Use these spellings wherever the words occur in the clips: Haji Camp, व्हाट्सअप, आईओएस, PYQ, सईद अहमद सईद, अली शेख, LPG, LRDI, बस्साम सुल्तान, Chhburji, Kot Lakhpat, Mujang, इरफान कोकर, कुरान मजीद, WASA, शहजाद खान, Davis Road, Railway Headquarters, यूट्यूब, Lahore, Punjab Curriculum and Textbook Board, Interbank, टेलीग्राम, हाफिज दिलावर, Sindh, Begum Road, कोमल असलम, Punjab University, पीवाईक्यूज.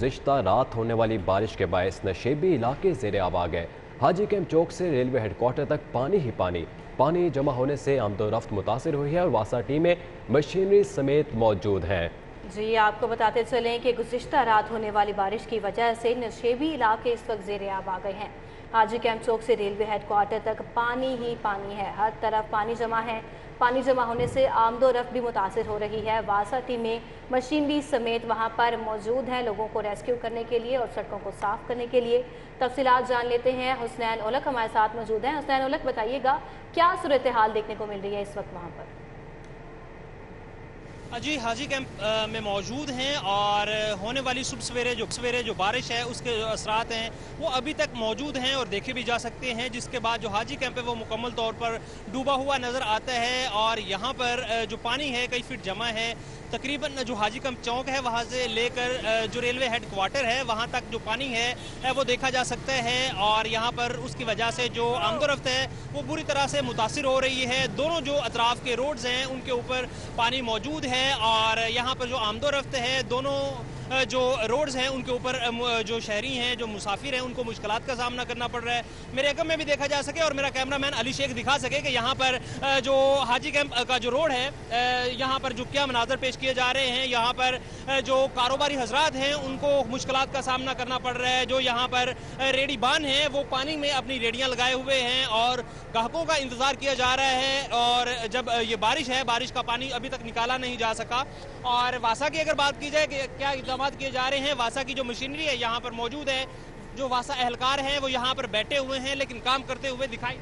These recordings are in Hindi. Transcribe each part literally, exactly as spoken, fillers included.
गुज़िश्ता रात होने वाली बारिश के बायस नशेबी इलाके ज़ेरे आब आ गए। हाजी कैंप चौक से रेलवे हेडक्वार्टर तक पानी ही पानी पानी जमा होने से आमदोरफ्त मुतासर हुई है और वासा टीमें मशीनरी समेत मौजूद हैं। जी आपको बताते चलें कि गुज़िश्ता रात होने वाली बारिश की वजह से नशेबी इलाके इस वक्त ज़ेरे आब आ गए हैं। हाजी कैंप चौक से रेलवे हेडक्वार्टर तक पानी ही पानी है, हर तरफ पानी जमा है। पानी जमा होने से आमदोरफ्त भी मुतासर हो रही है। वासा टीमें मशीनरी समेत वहां पर मौजूद हैं लोगों को रेस्क्यू करने के लिए और सड़कों को साफ करने के लिए। तफसीलात जान लेते हैं, हुसनैन उलक हमारे साथ मौजूद हैं। हुसनैन उलक, बताइएगा क्या सूरत हाल देखने को मिल रही है इस वक्त वहाँ पर? जी हाजी कैंप में मौजूद हैं और होने वाली सुबह सवेरे जो सवेरे जो बारिश है उसके जो असरात हैं वो अभी तक मौजूद हैं और देखे भी जा सकते हैं, जिसके बाद जो हाजी कैंप है वो मुकम्मल तौर पर डूबा हुआ नज़र आता है। और यहाँ पर जो पानी है कई फीट जमा है, तकरीबन जो हाजी कैंप चौक है वहाँ से लेकर जो रेलवे हेड क्वार्टर है वहाँ तक जो पानी है वो देखा जा सकता है। और यहाँ पर उसकी वजह से जो आमदोरफ्त है वो बुरी तरह से मुतासर हो रही है। दोनों जो अतराफ़ के रोड्स हैं उनके ऊपर पानी मौजूद है और यहाँ पर जो आमदोरफ्त है दोनों जो रोड्स हैं उनके ऊपर जो शहरी हैं जो मुसाफिर हैं उनको मुश्किलात का सामना करना पड़ रहा है। मेरे एकम में भी देखा जा सके और मेरा कैमरामैन अली शेख दिखा सके कि यहाँ पर जो हाजी कैंप का जो रोड है यहाँ पर जो क्या मनाजर पेश किए जा रहे हैं। यहाँ पर जो कारोबारी हजरात हैं उनको मुश्किलात का सामना करना पड़ रहा है। जो यहाँ पर रेडी बान हैं वो पानी में अपनी रेडियाँ लगाए हुए हैं और ग्राहकों का इंतज़ार किया जा रहा है। और जब ये बारिश है, बारिश का पानी अभी तक निकाला नहीं जा सका। और वासा की अगर बात की जाए कि क्या किए जा रहे हैं, वासा की जो मशीनरी है यहाँ पर मौजूद है, जो वासा एहलकार हैं वो यहाँ पर बैठे हुए हैं लेकिन काम करते हुए दिखाई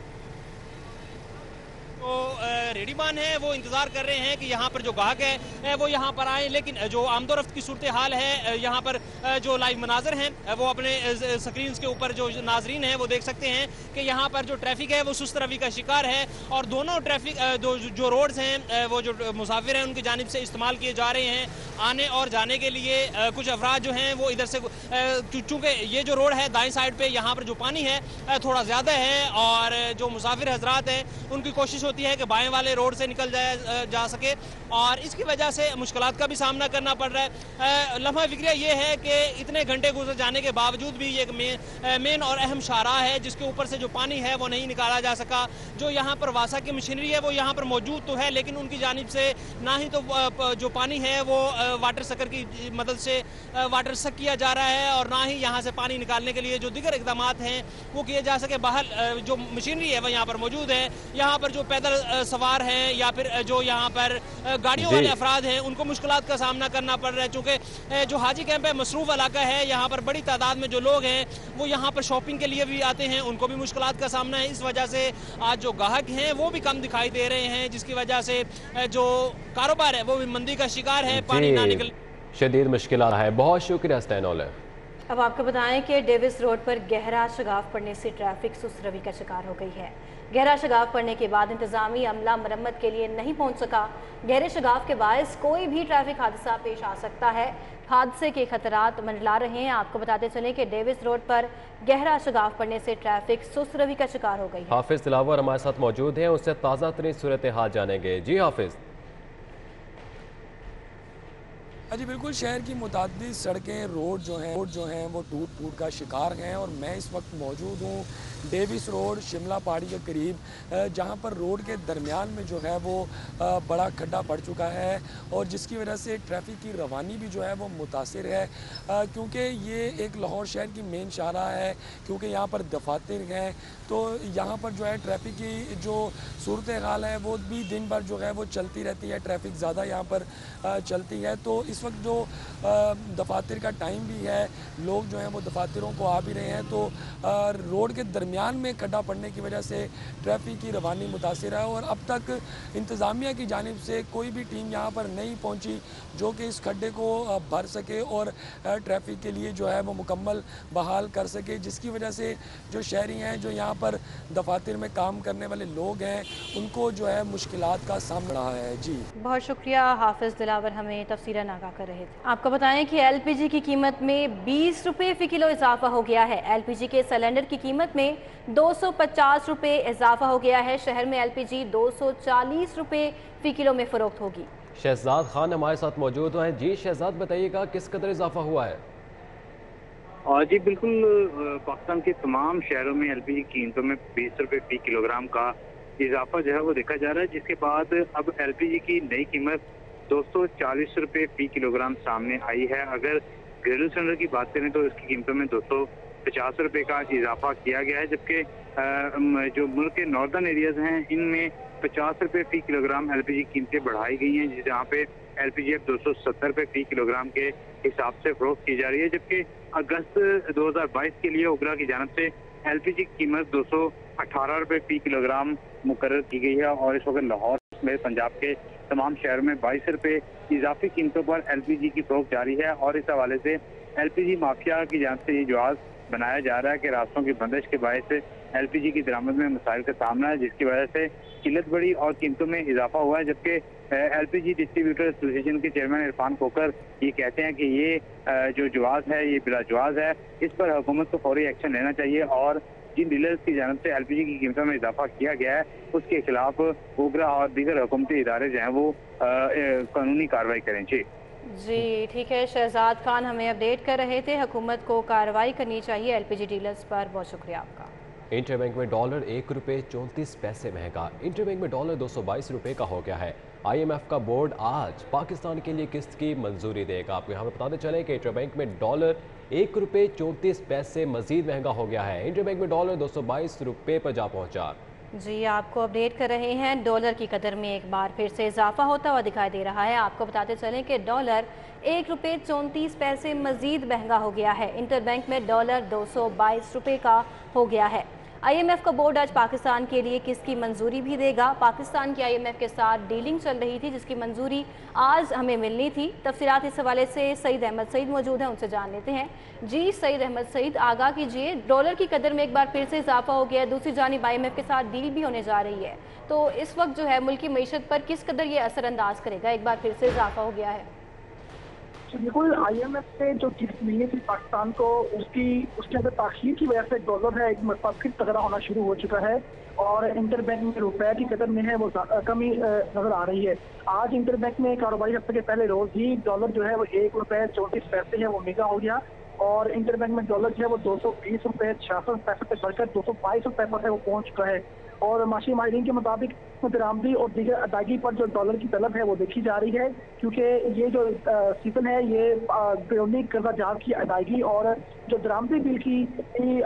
तो रेडीमान है वो इंतजार कर रहे हैं कि यहाँ पर जो गाहक है वो यहाँ पर आए। लेकिन जो आमदोरफ्त की सूरत हाल है यहाँ पर जो लाइव मनाजर हैं वो अपने स्क्रीन के ऊपर जो नाजरीन हैं वो देख सकते हैं कि यहाँ पर जो ट्रैफिक है वो सुस्त रवि का शिकार है। और दोनों ट्रैफिक जो, जो रोड्स हैं वो जो मुसाफिर हैं उनकी जानिब से इस्तेमाल किए जा रहे हैं आने और जाने के लिए। कुछ अफराद जो हैं वो इधर से, चूँकि ये जो रोड है दाएँ साइड पर यहाँ पर जो पानी है थोड़ा ज़्यादा है और जो मुसाफिर हजरात हैं उनकी कोशिश होती है कि बाएं वाले रोड से निकल जाया जा सके और इसकी वजह से मुश्किलात का भी सामना करना पड़ रहा है। लम्हा फिक्रिया ये है कि इतने घंटे गुजर जाने के बावजूद भी ये एक मेन और अहम शाहराह है जिसके ऊपर से जो पानी है वो नहीं निकाला जा सका। जो यहाँ पर वासा की मशीनरी है वो यहाँ पर मौजूद तो है लेकिन उनकी जानिब से ना ही तो जो पानी है वो वाटर सकर की मदद से वाटर सक किया जा रहा है और ना ही यहाँ से पानी निकालने के लिए जो दीगर इकदाम हैं वो किए जा सके। बाहर जो मशीनरी है वह यहाँ पर मौजूद है। यहाँ पर जो पैदल सवार हैं या फिर जो यहाँ पर गाड़ियों वाले अफराद हैं उनको मुश्किलात का सामना करना पड़ रहा है, चूँकि जो हाजी कैंप है मसरूफ़ इलाका है। यहाँ पर बड़ी तादाद में जो लोग हैं वो यहाँ पर शॉपिंग के लिए भी आते हैं, उनको भी मुश्किलात का सामना है। इस वजह से आज जो ग्राहक हैं वो भी कम दिखाई दे रहे हैं, जिसकी वजह से जो कारोबार है वो भी मंदी का शिकार है, पानी ना निकल शदीद मुश्किल है। बहुत शुक्रिया स्टैनोल। अब आपको बताएं कि डेविस रोड पर गहरा शगाफ पड़ने से ट्रैफिक सुस्त रवि का शिकार हो गई है। गहरा शगाफ पड़ने के बाद इंतजामी अमला मरम्मत के लिए नहीं पहुंच सका। गहरे शगाफ के बायस कोई भी ट्रैफिक हादसा पेश आ सकता है, हादसे के खतरात मंडला रहे हैं। आपको बताते चलें कि डेविस रोड पर गहरा शगाफ पड़ने से ट्रैफिक सुस्त रवि का शिकार हो गई। हाफिज लाहौर हमारे साथ मौजूद हैं, उससे ताज़ा तरीन सूरत हाल जानेंगे। जी हाफिज। अजी बिल्कुल, शहर की मुतादिद सड़कें रोड जो हैं रोड जो हैं वो टूट फूट का शिकार हैं और मैं इस वक्त मौजूद हूँ डेविस रोड शिमला पहाड़ी के करीब, जहाँ पर रोड के दरमियान में जो है वो बड़ा खड्डा पड़ चुका है और जिसकी वजह से ट्रैफिक की रवानी भी जो है वो मुतासिर है, क्योंकि ये एक लाहौर शहर की मेन शाहराह है, क्योंकि यहाँ पर दफातर हैं तो यहाँ पर जो है ट्रैफिक की जो सूरत हाल है वो भी दिन भर जो है वो चलती रहती है। ट्रैफिक ज़्यादा यहाँ पर चलती है तो इस वक्त जो दफातर का टाइम भी है, लोग जो हैं वो दफातरों को आ भी रहे हैं तो रोड के दरमियान में खड्डा पड़ने की वजह से ट्रैफिक की रवानी मुतासर है और अब तक इंतज़ामिया की जानिब से कोई भी टीम यहाँ पर नहीं पहुँची जो कि इस खड्डे को भर सके और ट्रैफिक के लिए जो है वो मुकम्मल बहाल कर सके, जिसकी वजह से जो शहरी हैं, जो यहाँ पर दफातर में काम करने वाले लोग हैं, उनको जो है मुश्किलात का सामना है। जी बहुत शुक्रिया हाफिज दिलावर, हमें तफसीरा नागा कर रहे थे। आपको बताएं कि एल पी जी की कीमत में बीस रुपये फी किलो इजाफा हो गया है। एल पी जी के सिलेंडर की कीमत में दो सौ पचास रुपये इजाफा हो गया है। शहर में एल पी जी दो सौ चालीस रुपये फी किलो में फरोख्त होगी। शहजाद खान हमारे साथ मौजूद हैं। जी शहजाद, बताइएगा किस कदर इजाफा हुआ है? और जी बिल्कुल, पाकिस्तान के तमाम शहरों में एलपीजी कीमतों में बीस रुपये फी किलोग्राम का इजाफा जो है वो देखा जा रहा है, जिसके बाद अब एलपीजी की नई कीमत दो सौ चालीस रुपये फी किलोग्राम सामने आई है। अगर ग्रेजुएट सिलेंडर की बात करें तो इसकी कीमतों में दो सौ पचास रुपये का इजाफा किया गया है, जबकि जो मुल्क के नॉर्दर्न एरियाज हैं इनमें पचास रुपये फी किलोग्राम एलपीजी कीमतें बढ़ाई गई हैं, जिस जहाँ पे एलपीजी अब दो सौ सत्तर रुपये फी किलोग्राम के हिसाब से फरोख्त की जा रही है। जबकि अगस्त दो हज़ार बाईस के लिए ओगरा की जानब से एलपीजी की कीमत दो सौ अठारह रुपये फी किलोग्राम मुकर्रर की गई है और इस वक्त लाहौर में पंजाब के तमाम शहरों में बाईस रुपये इजाफी कीमतों पर एलपीजी की फरोख्त जारी है। और इस हवाले से एलपीजी माफिया की जानब से ये जवाब बनाया जा रहा है कि रास्तों की बंदिश के बायस एलपीजी की दरामद में मसाइल का सामना है, जिसकी वजह से किल्लत बढ़ी और कीमतों में इजाफा हुआ है। जबकि एलपीजी डिस्ट्रीब्यूटर एसोसिएशन के चेयरमैन इरफान कोकर ये कहते हैं कि ये जो जवाब है ये बिलाजवाब है, इस पर हुकूमत को फौरी एक्शन लेना चाहिए और जिन डीलर्स की जानब से एलपीजी की कीमतों में इजाफा किया गया है उसके खिलाफ ओगरा और दीगर हुकूमती इदारे जो हैं वो आ, ए, कानूनी कार्रवाई करें। जी जी ठीक है, शहजाद खान हमें अपडेट कर रहे थे, हुकूमत को कार्रवाई करनी चाहिए एलपीजी डीलर्स पर। बहुत शुक्रिया आपका। इंटरबैंक में डॉलर एक रुपये चौंतीस पैसे महंगा, इंटरबैंक में डॉलर दो सौ बाईस रुपये का हो गया है। आईएमएफ का बोर्ड आज पाकिस्तान के लिए किस्त की मंजूरी देगा। आपको यहाँ पर बताते चले कि इंटरबैंक में डॉलर एक रुपये चौंतीस पैसे मजीद महंगा हो गया है। इंटरबैंक में डॉलर दो सौ बाईस रुपये पर जा पहुँचा। जी आपको अपडेट कर रहे हैं, डॉलर की कदर में एक बार फिर से इजाफा होता हुआ दिखाई दे रहा है। आपको बताते चलें कि डॉलर एक रुपये चौंतीस पैसे मजीद महंगा हो गया है। इंटरबैंक में डॉलर दो सौ बाईस रुपये का हो गया है। आईएमएफ का बोर्ड आज पाकिस्तान के लिए किसकी मंजूरी भी देगा। पाकिस्तान की आईएमएफ के साथ डीलिंग चल रही थी जिसकी मंजूरी आज हमें मिलनी थी। तफसीलात इस हवाले से सईद अहमद सईद मौजूद हैं, उनसे जान लेते हैं। जी सईद अहमद सईद आगाह कीजिए, डॉलर की कदर में एक बार फिर से इजाफा हो गया है, दूसरी जानिब आईएमएफ के साथ डील भी होने जा रही है, तो इस वक्त जो है मुल्की मईशत पर किस कदर ये असरअंदाज करेगा, एक बार फिर से इजाफा हो गया है। बिल्कुल, आईएमएफ से जो किस्त मिलनी थी पाकिस्तान को उसकी उसके अंदर ताखीर की वजह से डॉलर है एक मरतबा फिर तगड़ा होना शुरू हो चुका है और इंटरबैंक में रुपए की कदर में है वो कमी नजर आ रही है। आज इंटरबैंक में कारोबारी हफ्ते के पहले रोज ही डॉलर जो है वो एक रुपये चौंतीस पैसे है वो महंगा हो गया और इंटरबैंक में डॉलर जो है वो दो सौ बीस रुपये छियासठ पैसे से बढ़कर दो सौ बाईस रुपये पर है वो पहुँच चुका है। और माशी माहरीन के मुताबिक दरामदी और दीगर अदायगी पर जो डॉलर की तलब है वो देखी जा रही है, क्योंकि ये जो सीजन है ये बैरूनी कर्जा जहाज की अदायगी और जो दरामदी बिल की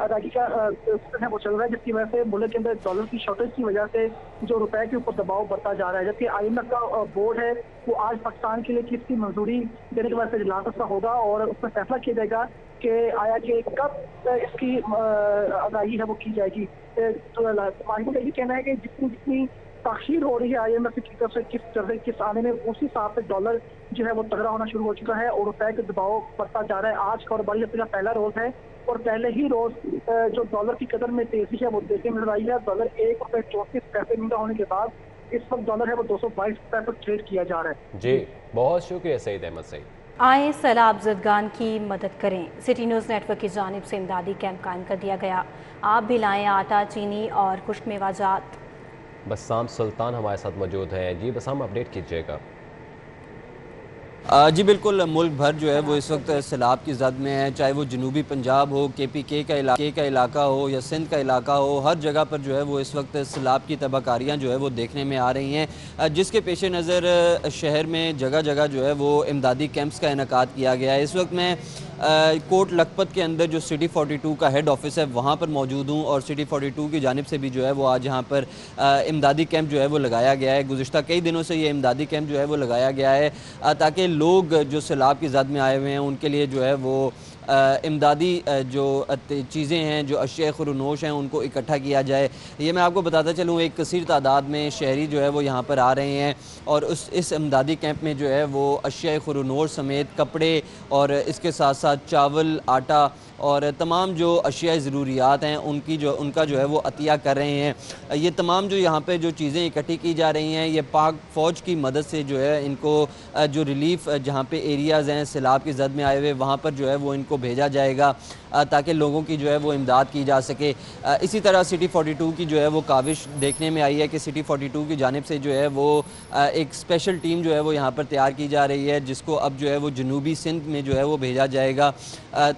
अदायगी का सीजन है वो चल रहा है, जिसकी वजह से मुल्क के अंदर डॉलर की शॉर्टेज की वजह से जो रुपए के ऊपर दबाव बढ़ता जा रहा है। जबकि आई एम एफ का बोर्ड है वो आज पाकिस्तान के लिए किसकी मंजूरी देने के बाद इजलास का होगा और उसमें फैसला किया जाएगा कि आया कि कब इसकी अदायगी है वो की जाएगी। तो माहिरों का ये कहना है कि जितनी जितनी ताखीर हो रही है आई एम एफ की तरफ से किस तरह किस आने में उसी हिसाब से डॉलर जो है वो तगड़ा होना शुरू हो चुका है और रुपए का दबाव बढ़ता जा रहा है। आज कारोबारी हफ्ते का पहला रोज है और पहले ही रोज जो डॉलर की कदर में तेजी है वो देखने मिल रही है। डॉलर एक रुपये चौंतीस पैसे महंगा होने के बाद इस वक्त डॉलर है वो दो सौ बाईस रुपए पर ट्रेड किया जा रहा है। जी बहुत शुक्रिया सईद अहमद सईद। आए सैलाब जदगान की मदद करें, सिटी न्यूज़ नेटवर्क की जानिब से इमदादी कैंप कायम कर दिया गया। आप भी लाएं आटा, चीनी और खुश्क मेवाजात। बस्साम सुल्तान हमारे साथ मौजूद हैं। जी बस्साम अपडेट कीजिएगा। जी बिल्कुल, मुल्क भर जो है वो इस वक्त सैलाब की जद में है, चाहे वो जनूबी पंजाब हो, के पी के का इलाके का इलाका हो या सिंध का इलाका हो, हर जगह पर जो है वो इस वक्त सैलाब की तबाहकारियाँ जो है वो देखने में आ रही हैं, जिसके पेश नज़र शहर में जगह जगह जो है वो इमदादी कैंप्स का इनकाद किया गया है। इस वक्त मैं कोट लखपत के अंदर जो सिटी फोर्टी टू का हेड ऑफिस है वहाँ पर मौजूद हूँ और सिटी फोर्टी टू की जानिब से भी जो है वो आज यहाँ पर इमदादी कैंप जो है वो लगाया गया है। गुज़िश्ता कई दिनों से ये इमदादी कैंप जो है वो लगाया गया है ताकि लोग जो सैलाब की जद में आए हुए हैं उनके लिए जो है वो इमदादी जो चीज़ें हैं जो अशिया खुरनोश हैं उनको इकट्ठा किया जाए। ये मैं आपको बताता चलूँ एक कसीर तादाद में शहरी जो है वो यहाँ पर आ रहे हैं और उस इस इमदादी कैंप में जो है वो अशिया खुरनोश समेत कपड़े और इसके साथ साथ चावल, आटा और तमाम जो अशिया ज़रूरियात हैं उनकी जो उनका जो है वो अतिया कर रहे हैं। ये तमाम जो यहाँ पे जो चीज़ें इकट्ठी की जा रही हैं ये पाक फ़ौज की मदद से जो है इनको जो रिलीफ़ जहाँ पे एरियाज़ हैं सैलाब की जद में आए हुए वहाँ पर जो है वो इनको भेजा जाएगा ताकि लोगों की जो है वो इमदाद की जा सके। इसी तरह सिटी फोर्टी टू की जो है वो काविश देखने में आई है कि सिटी फोर्टी टू की जानिब से जो है वो एक स्पेशल टीम जो है वो यहाँ पर तैयार की जा रही है, जिसको अब जो है वो जनूबी सिंध में जो है वो भेजा जाएगा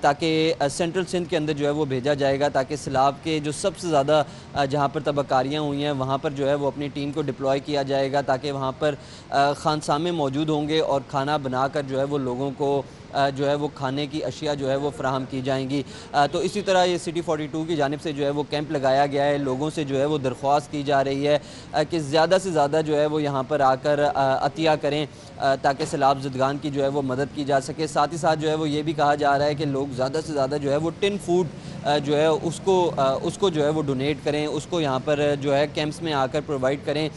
ताकि सेंट्रल सिंध के अंदर जो है वो भेजा जाएगा ताकि सैलाब के जो सबसे ज़्यादा जहाँ पर तबकारियाँ हुई हैं वहाँ पर जो है वो अपनी टीम को डिप्लॉय किया जाएगा ताकि वहाँ पर खानसामे मौजूद होंगे और खाना बनाकर जो है वो लोगों को जो है वो खाने की अशिया जो है वो फराहम की जाएंगी। तो इसी तरह ये सिटी बयालीस की जानिब से जो है वो कैंप लगाया गया है, लोगों से जो है वो दरख्वास्त की जा रही है कि ज़्यादा से ज़्यादा जो है वो यहाँ पर आकर अतिया करें ताकि सैलाब ज़दगान की जो है वो मदद की जा सके। साथ ही साथ जो है वो ये भी कहा जा रहा है कि लोग ज़्यादा से ज़्यादा जो है वो टिन फूड जो है उसको उसको जो है वो डोनेट करें, उसको यहाँ पर जो है कैंप्स में आकर प्रोवाइड करें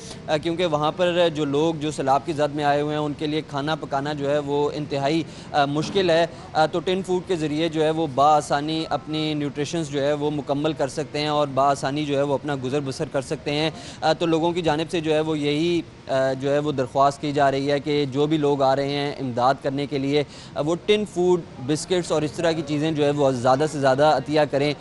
क्योंकि वहाँ पर जो लोग जो सैलाब की जद में आए हुए हैं उनके लिए खाना पकाना जो है वो इंतहाई मुश्किल है। तो टिन फूड के ज़रिए जो है वो बाआसानी अपनी न्यूट्रिशंस जो है वो मुकम्मल कर सकते हैं और बाआसानी जो है वो अपना गुजर बसर कर सकते हैं। तो लोगों की जानिब से जो है वो यही जो है वो दरख्वास्त की जा रही है कि जो भी लोग आ रहे हैं इमदाद करने के लिए वो टिन फूड, बिस्किट्स और इस तरह की चीज़ें जो है वो ज़्यादा से ज़्यादा अतिया करें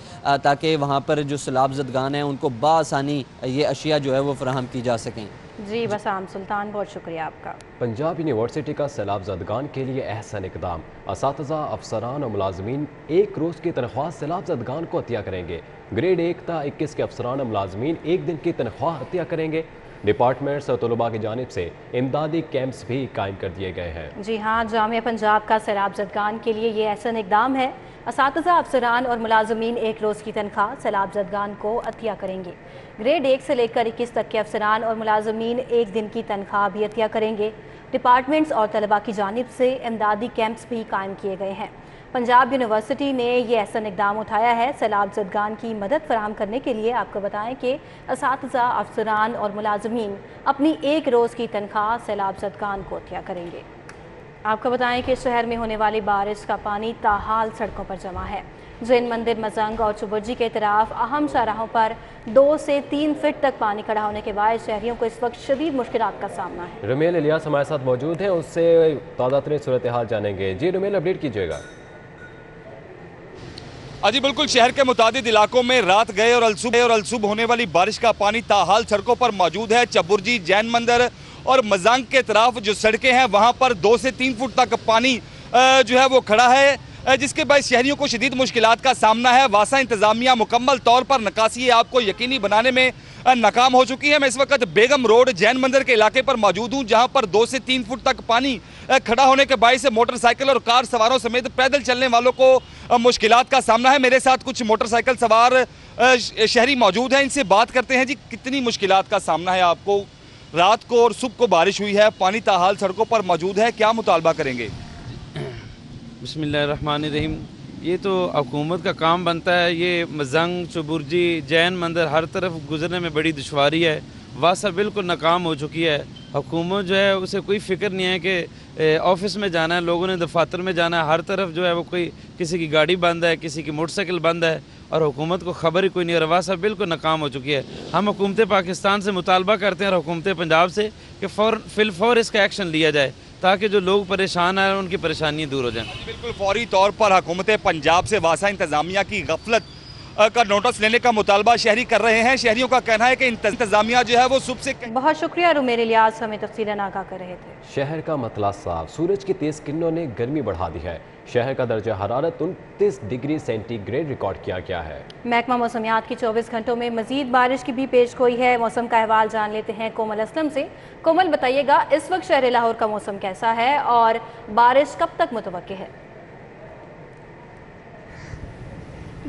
ताकि वहाँ पर जो सैलाब ज़दगान हैं उनको बाआसानी ये अशिया जो है वो फराहम की जा सकें। जी बसाम सुल्तान, बहुत शुक्रिया आपका। पंजाब यूनिवर्सिटी का सैलाब ज़दगान के लिए एहसन इक़दाम, असातिज़ा, अफसरान और मुलाजमीन एक रोज़ की तनख्वाह सैलाब ज़दगान को अतिया करेंगे। ग्रेड एक ता इक्कीस के अफसरान और मुलाजमीन एक दिन की तनख्वाह अतिया करेंगे। डिपार्टमेंट्स और तलबा की जानिब से इमदादी कैंप्स भी कायम कर दिए गए हैं। जी हाँ, जामिया पंजाब का सैलाब ज़दगान के लिए ये एहसन इक़दाम है, असातिज़ा, अफसरान और मुलाजमीन एक रोज़ की तनख्वाह सैलाब ज़दगान को अतिया करेंगे। ग्रेड एक से लेकर इक्कीस तक के अफसरान और मुलाजमीन एक दिन की तनख्वाह भी अतिया करेंगे। डिपार्टमेंट्स और तलबा की जानिब से इमदादी कैंप्स भी कायम किए गए हैं। पंजाब यूनिवर्सिटी ने यह एहसन इक़दाम उठाया है सैलाब ज़दगान की मदद फराहम करने के लिए। आपको बताएं कि असातिज़ा, अफसरान और मुलाजमीन अपनी एक रोज़ की तनख्वाह सैलाब ज़दगान को अतिया करेंगे। आपको बताएं कि शहर में होने वाली बारिश का पानी ताहाल सड़कों पर जमा है। जैन मंदिर, मजंग और चुबुर्जी के तरफ अहम शाहराहों पर दो से तीन फिट तक पानी खड़ा होने के बाद शहरियों को इस वक्त शदीद मुश्किलात का सामना है। रुमेल इलियास हमारे साथ मौजूद हैं, उससे ताज़ा तरीन सूरत हाल जानेंगे। जी रुमेल, अपडेट कीजिएगा। अजी बिल्कुल, शहर के मुतादिद इलाकों में रात गए और अलसुब और अलसुब होने वाली बारिश का पानी ताहाल सड़कों पर मौजूद है। चबुर्जी, जैन मंदिर और मजांग के तरफ जो सड़कें हैं वहां पर दो से तीन फुट तक पानी जो है वो खड़ा है, जिसके बाद शहरियों को शदीद मुश्किलात का सामना है। वासा इंतजामिया मुकम्मल तौर पर नकासी आपको यकीनी बनाने में नाकाम हो चुकी है। मैं इस वक्त बेगम रोड, जैन मंदिर के इलाके पर मौजूद हूँ, जहाँ पर दो से तीन फुट तक पानी खड़ा होने के बायस मोटरसाइकिल और कार सवारों समेत पैदल चलने वालों को मुश्किलात का सामना है। मेरे साथ कुछ मोटरसाइकिल सवार शहरी मौजूद हैं, इनसे बात करते हैं। जी, कितनी मुश्किलात का सामना है आपको? रात को और सुबह को बारिश हुई है, पानी ताहाल सड़कों पर मौजूद है, क्या मुतालबा करेंगे? बिस्मिल्लाहिर्रहमानिर्रहीम, ये तो हुकूमत का काम बनता है। ये मजंग, चुबुर्जी, जैन मंदिर, हर तरफ गुजरने में बड़ी दुश्वारी है। वासा बिल्कुल नाकाम हो चुकी है। हुकूमत जो है उसे कोई फ़िक्र नहीं है कि ऑफिस में जाना है, लोगों ने दफातर में जाना है। हर तरफ जो है वो कोई किसी की गाड़ी बंद है, किसी की मोटरसाइकिल बंद है और हुकूमत को खबर ही कोई नहीं। और वासा बिल्कुल नाकाम हो चुकी है। हम हुकूमत पाकिस्तान से मुतालबा करते हैं और हुकूमत पंजाब से कि फ़ौर फिलफौर इसका एक्शन लिया जाए ताकि जो लोग परेशान आए उनकी परेशानियाँ दूर हो जाएँ। बिल्कुल फौरी तौर पर हुकूमत पंजाब से वासा इंतज़ामिया की गफलत का नोटिस लेने का मुतालबा शहरी कर रहे हैं। शहरियों का कहना है कि इंतजामिया जो है वो सुबह से। बहुत शुक्रिया रुमेर इलियास, हमें तफसीलन आगाह कर रहे थे। शहर का मतला साफ, सूरज की तेज़ किरणों ने गर्मी बढ़ा दी है। शहर का दर्जा हरारत उनतीस डिग्री सेंटीग्रेड रिकॉर्ड किया गया है। महकमा मौसमियात की चौबीस घंटों में मजीद बारिश की भी पेश गोई है। मौसम का अहवाल जान लेते हैं कोमल असलम से। कोमल, बताइएगा इस वक्त शहर लाहौर का मौसम कैसा है और बारिश कब तक मुतवक्के है?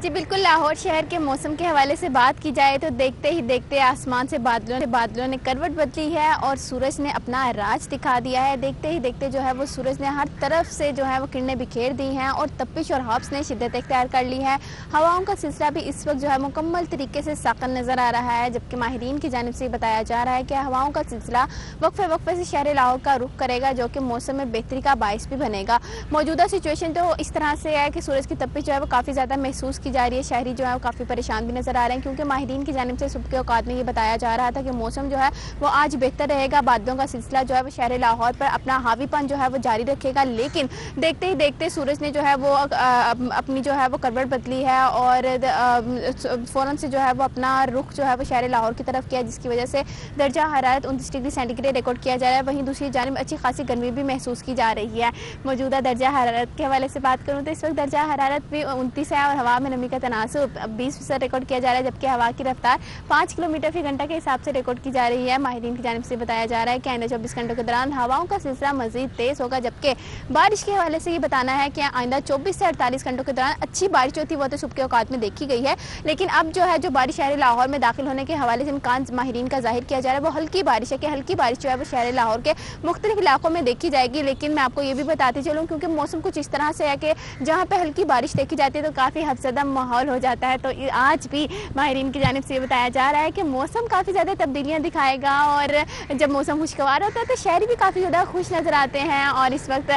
जी बिल्कुल, लाहौर शहर के मौसम के हवाले से बात की जाए तो देखते ही देखते आसमान से बादलों बादलों ने करवट बदली है और सूरज ने अपना राज दिखा दिया है। देखते ही देखते जो है वो सूरज ने हर तरफ से जो है वो किरणें बिखेर दी हैं और तपिश और हॉब्स ने शिद्दत इख्तियार कर ली है। हवाओं का सिलसिला भी इस वक्त जो है मुकम्मल तरीके से साकन नज़र आ रहा है, जबकि माहिरीन की जानिब से बताया जा रहा है कि हवाओं का सिलसिला वक्फे वक्फे से शहर लाहौर का रुख करेगा, जो कि मौसम में बेहतरी का बायस भी बनेगा। मौजूदा सिचुएशन तो इस तरह से है कि सूरज की तपिश जो है वो काफ़ी ज़्यादा महसूस की जा रही है। शहरी जो है वो काफ़ी परेशान भी नज़र आ रहे हैं क्योंकि माहिरीन की जानिब से सुबह के औकात में ये बताया जा रहा था कि मौसम जो है वो आज बेहतर रहेगा, बादलों का सिलसिला जो है वो शहर लाहौर पर अपना हावीपन जो है वो जारी रखेगा, लेकिन देखते ही देखते सूरज ने जो है वो अपनी जो है वो करवट बदली है और फ़ौरन से जो है वो अपना रुख जो है वो शहर लाहौर की तरफ किया, जिसकी वजह से दर्जा हरारत उनतीस डिग्री सेंटीग्रेड रिकॉर्ड किया जा रहा है। वहीं दूसरी जानिब अच्छी खासी गर्मी भी महसूस की जा रही है। मौजूदा दर्जा हरारत के हवाले से बात करूँ तो इस वक्त दर्जा हरारत भी उनतीस है और हवा में नमी का तनासुब बीस फीसद रिकॉर्ड किया जा रहा है, जबकि हवा की रफ्तार पाँच किलोमीटर फी घंटा के हिसाब से रिकॉर्ड की जा रही है। माहिरीन की जानिब से बताया जा रहा है कि आइंदा चौबीस घंटों के दौरान हवाओं का सिलसिला मजीद तेज़ होगा, जबकि बारिश के हवाले से ये बताना है कि आइंदा चौबीस से अड़तालीस घंटों के दौरान अच्छी बारिश जो थी वो तो सुबह के औकात में देखी गई है, लेकिन अब जो है जो बारिश शहर लाहौर में दाखिल होने के हवाले से इम्कान माहिरीन का जाहिर किया जा रहा है वो हल्की बारिश है कि हल्की बारिश जो है वो शहर लाहौर के मुख्तलिफ इलाकों में देखी जाएगी। लेकिन मैं आपको ये भी बताती चलूँ क्योंकि मौसम कुछ इस तरह से है कि जहाँ पर हल्की बारिश देखी जाती है तो काफ़ी हदसदा माहौल हो जाता है। तो आज भी माहिरीन की जानिब से ये बताया जा रहा है कि मौसम काफ़ी ज़्यादा तब्दीलियाँ दिखाएगा और जब मौसम खुशगवार होता है तो शहरी भी काफ़ी ज़्यादा खुश नज़र आते हैं और इस वक्त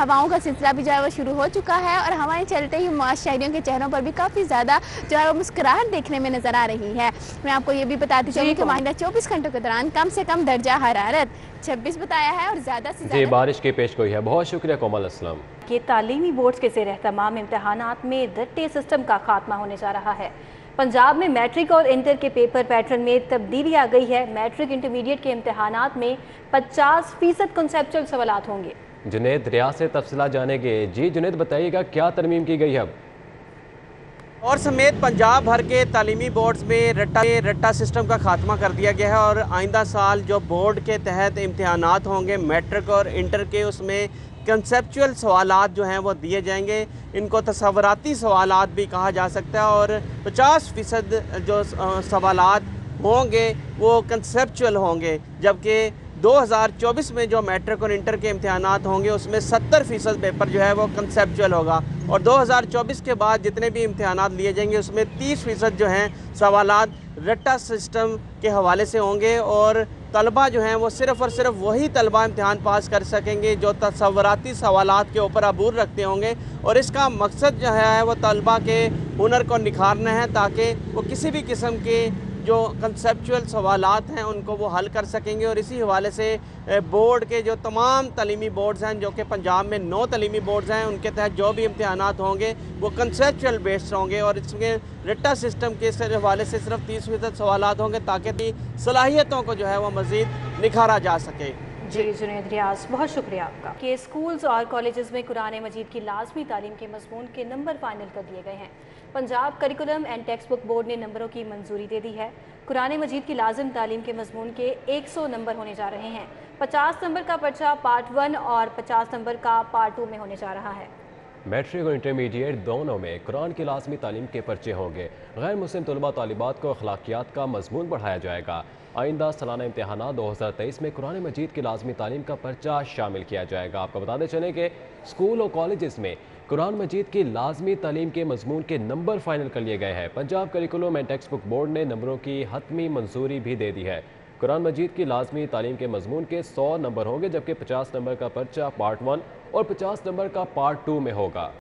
हवाओं का सिलसिला भी जो है वो शुरू हो चुका है और हवाएं चलते ही शहरियों के चेहरों पर भी काफ़ी ज़्यादा जो है वो मुस्कुराहट देखने में नज़र आ रही है। मैं आपको ये भी बताती चलूँ कि माहिदा चौबीस घंटों के दौरान कम से कम दर्जा हरारत छब्बीस बताया है और ज़्यादा से ज़्यादा बारिश की पेशगोई है। बहुत शुक्रिया कोमल असलम। ये तालीमी बोर्ड्स के ज़ेर एहतमाम इम्तहानात में रट्टे सिस्टम का खात्मा होने जा रहा है। पंजाब में मैट्रिक और इंटर के पेपर पैटर्न में तब्दीली आ गई है। मैट्रिक इंटरमीडिएट के इम्तहानात में पचास फीसद कंसेप्चुअल सवालात होंगे। जुनेद रियाज से तफसीला जानेंगे। जी जुनेद बताइएगा क्या तरमीम की गई है? और समेत पंजाब भर के तालीमी बोर्ड्स में रट्टा रट्टा सिस्टम का खात्मा कर दिया गया है और आइंदा साल जो बोर्ड के तहत इम्तहानात होंगे मैट्रिक और इंटर के उसमें कंसेप्चुअल सवालात जो हैं वो दिए जाएंगे। इनको तसव्वुराती सवालात भी कहा जा सकता है और पचास फ़ीसद जो सवालात होंगे वो कंसेप्चुअल होंगे, जबकि दो हज़ार चौबीस में जो मैट्रिक और इंटर के इम्तहानात होंगे उसमें सत्तर फ़ीसद पेपर जो है वो कंसेप्चुअल होगा और दो हज़ार चौबीस के बाद जितने भी इम्तहानात लिए जाएंगे उसमें तीस फ़ीसद जो हैं सवालात रट्टा सिस्टम के हवाले से होंगे और तलबा जो हैं वो सिर्फ़ और सिर्फ वही तलबा इम्तहान पास कर सकेंगे जो तसव्वुराती सवालात के ऊपर अबूर रखते होंगे और इसका मकसद जो है वो तलबा के हुनर को निखारना है ताकि वो किसी भी किस्म के जो कंसेप्चुअल सवालात हैं उनको वो हल कर सकेंगे। और इसी हवाले से बोर्ड के जो तमाम तलीमी बोर्ड्स हैं जो कि पंजाब में नौ तलीमी बोर्ड्स हैं उनके तहत जो भी इम्तहानात होंगे वो कंसेप्चुअल बेस्ड होंगे और इसमें रट्टा सिस्टम के हवाले से सिर्फ तीस फीसद सवालात होंगे ताकि सलाहियतों को जो है वो मज़ीद निखारा जा सके। जी जुनेद रियाज बहुत शुक्रिया आपका। के स्कूल्स और कॉलेजेस में कुरान मजीद की लाजमी तालीम के मजमून के नंबर फाइनल कर दिए गए हैं। Punjab curriculum and text book board ने नंबरों की मंजूरी दे दी है। कुरान मजीद की लाजम तालीम के मजमून के एक सौ नंबर होने जा रहे हैं। पचास नंबर का पर्चा पार्ट वन और पचास नंबर का पार्ट टू में होने जा रहा है। मैट्रिक और इंटरमीडिएट दोनों में कुरान की लाजमी तालीम के पर्चे होंगे। गैर मुस्लिम तलबा तालिबात को अखलाकियात का मजमून बढ़ाया जाएगा। आइंदा सालाना इम्तहाना दो हज़ार तेईस में कुरान मजीद की लाजमी तालीम का पर्चा शामिल किया जाएगा। आपको बताते चलें कि स्कूल और कॉलेजेस में कुरान मजीद की लाजमी तालीम के मजमून के नंबर फाइनल कर लिए गए हैं। Punjab curriculum and text book board ने नंबरों की हतमी मंजूरी भी दे दी है। कुरान मजीद की लाजमी तालीम के मजमून के सौ नंबर होंगे, जबकि पचास नंबर का पर्चा पार्ट वन और पचास नंबर का पार्ट टू में होगा।